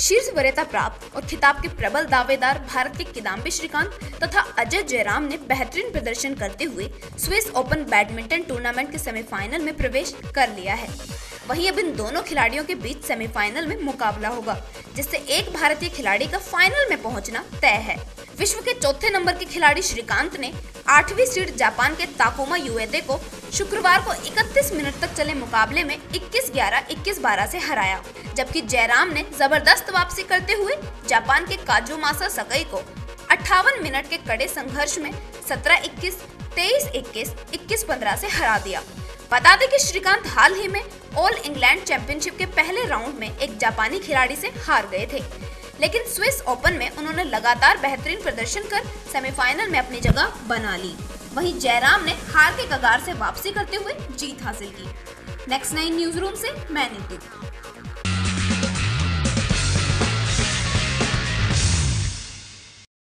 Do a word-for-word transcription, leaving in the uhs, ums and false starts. शीर्ष वरीयता प्राप्त और खिताब के प्रबल दावेदार भारत के किदम्बी श्रीकांत तथा अजय जयराम ने बेहतरीन प्रदर्शन करते हुए स्विस ओपन बैडमिंटन टूर्नामेंट के सेमीफाइनल में प्रवेश कर लिया है। वहीं अब इन दोनों खिलाड़ियों के बीच सेमीफाइनल में मुकाबला होगा, जिससे एक भारतीय खिलाड़ी का फाइनल में पहुंचना तय है। विश्व के चौथे नंबर के खिलाड़ी श्रीकांत ने आठवीं सीड जापान के ताकोमा युएदे को शुक्रवार को इकतीस मिनट तक चले मुकाबले में इक्कीस ग्यारह, इक्कीस बारह से हराया, जबकि जयराम ने जबरदस्त वापसी करते हुए जापान के काजुमासा सकाई को अट्ठावन मिनट के कड़े संघर्ष में सत्रह इक्कीस, तेईस इक्कीस, इक्कीस पंद्रह से हरा दिया। बता दें कि श्रीकांत हाल ही में ऑल इंग्लैंड चैंपियनशिप के पहले राउंड में एक जापानी खिलाड़ी से हार गए थे, लेकिन स्विस ओपन में उन्होंने लगातार बेहतरीन प्रदर्शन कर सेमीफाइनल में अपनी जगह बना ली। वहीं जयराम ने हार के कगार से वापसी करते हुए जीत हासिल की। नेक्स्ट नाइन न्यूज रूम से मैं नीतू।